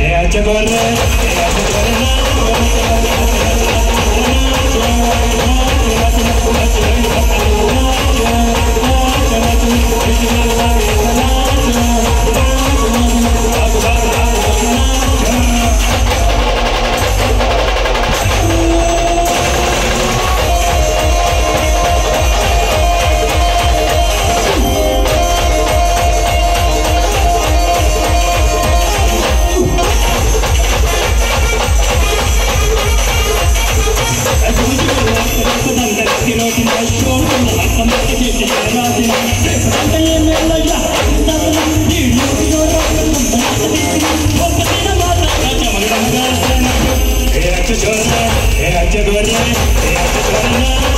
يا جبران يا جبران.